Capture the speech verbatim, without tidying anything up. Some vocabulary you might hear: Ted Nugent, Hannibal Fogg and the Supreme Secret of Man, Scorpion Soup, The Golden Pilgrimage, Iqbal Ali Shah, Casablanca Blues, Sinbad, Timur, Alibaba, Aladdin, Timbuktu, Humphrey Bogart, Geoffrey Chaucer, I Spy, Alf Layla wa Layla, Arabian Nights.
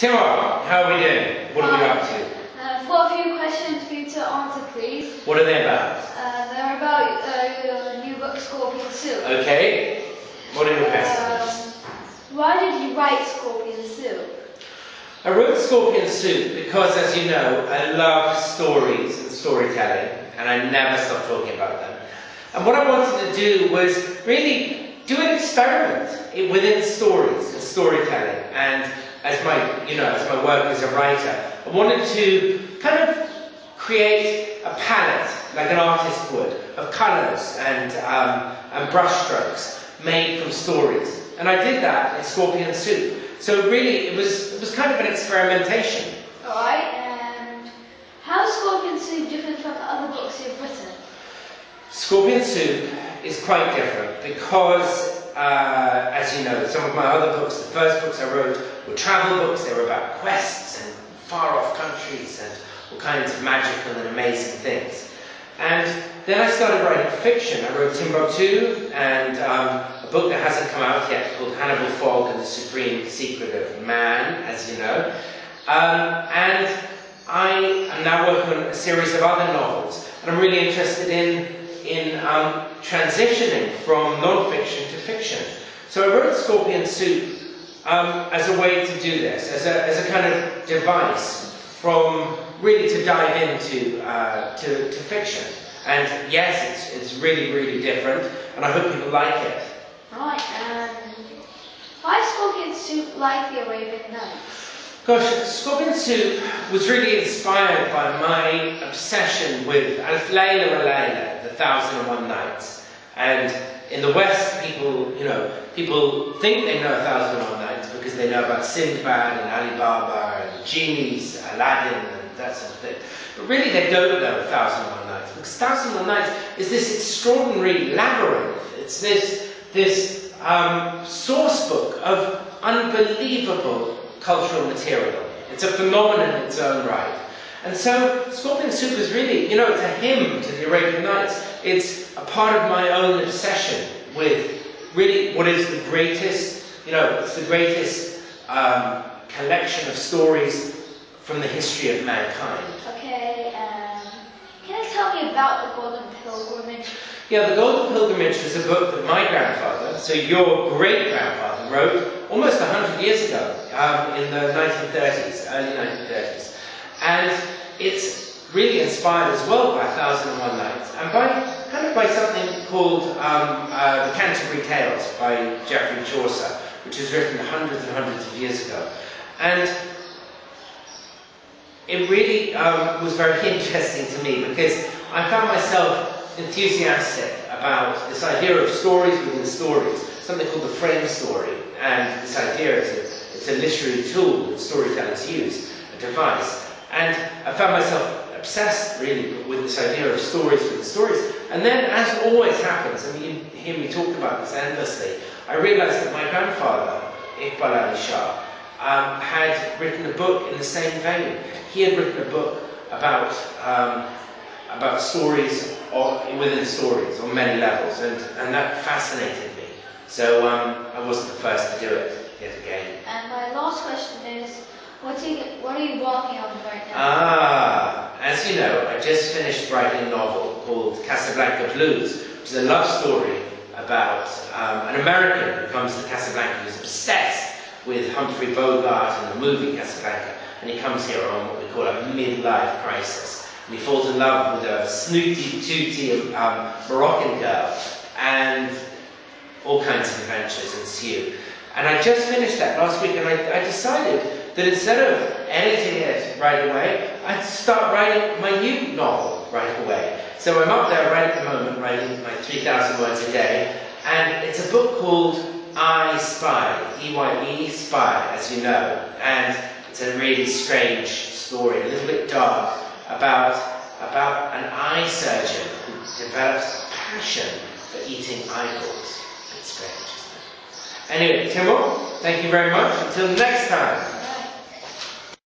Timur, how are we doing? What are we up to? I've got a few questions for you to answer, please. What are they about? Uh, they're about uh, your new book, Scorpion Soup. Okay. What are your questions? Um, why did you write Scorpion Soup? I wrote Scorpion Soup because, as you know, I love stories and storytelling, and I never stop talking about them. And what I wanted to do was really do an experiment within stories and storytelling. And as my, you know, as my work as a writer, I wanted to kind of create a palette, like an artist would, of colours and um, and brushstrokes made from stories. And I did that in Scorpion Soup. So really, it was it was kind of an experimentation. All right, and how is Scorpion Soup different from other books you've written? Scorpion Soup is quite different because, uh, as you know, some of my other books, the first books I wrote, were travel books. They were about quests and far-off countries and all kinds of magical and amazing things. And then I started writing fiction. I wrote Timbuktu and um, a book that hasn't come out yet called Hannibal Fogg and the Supreme Secret of Man, as you know. Um, and I am now working on a series of other novels. And I'm really interested in, in um, transitioning from non-fiction to fiction. So I wrote Scorpion Soup um, as a way to do this, as a, as a kind of device from really to dive into uh, to, to fiction. And yes, it's, it's really, really different, and I hope people like it. Right, and um, why is Scorpion Soup like the Arabian Nights? Gosh, Scorpion Soup was really inspired by my obsession with Alf Layla wa Layla, the Thousand and One Nights. And in the West, people, you know, people think they know a Thousand and One Nights because they know about Sinbad and Alibaba and genies, Aladdin, that sort of thing. But really they don't know one thousand and one Nights, because one thousand and one Nights is this extraordinary labyrinth. It's this, this um, source book of unbelievable cultural material. It's a phenomenon in its own right. And so Scorpion Soup is really, you know, it's a hymn to the Arabian Nights. It's a part of my own obsession with really what is the greatest, you know, it's the greatest um, collection of stories from the history of mankind. Okay, um, can you tell me about The Golden Pilgrimage? Yeah, The Golden Pilgrimage is a book that my grandfather, so your great-grandfather, wrote almost one hundred years ago, um, in the nineteen thirties, early nineteen thirties. And it's really inspired as well by one thousand and one Nights, and by kind of by something called um, uh, The Canterbury Tales by Geoffrey Chaucer, which was written hundreds and hundreds of years ago. And it really um, was very interesting to me because I found myself enthusiastic about this idea of stories within stories, something called the frame story, and this idea is a, it's a literary tool that storytellers use, a device. And I found myself obsessed, really, with this idea of stories within stories. And then, as always happens, and you hear me talk about this endlessly, I realised that my grandfather, Iqbal Ali Shah, Um, had written a book in the same vein. He had written a book about um, about stories or within stories on many levels, and, and that fascinated me. So um, I wasn't the first to do it yet again. And my last question is, what are you, what are you working on right now? Ah, as you know, I just finished writing a novel called Casablanca Blues, which is a love story about um, an American who comes to Casablanca who's obsessed with Humphrey Bogart in the movie Casablanca, and he comes here on what we call a midlife crisis, and he falls in love with a snooty-tooty um, Moroccan girl, and all kinds of adventures ensue. And I just finished that last week, and I, I decided that instead of editing it right away, I'd start writing my new novel right away. So I'm up there right at the moment, writing my three thousand words a day, and it's a book called I Spy, E Y E, Spy, as you know, and it's a really strange story, a little bit dark, about, about an eye surgeon who develops passion for eating eyeballs. A bit strange, isn't it? Anyway, Timur, thank you very much. Until next time.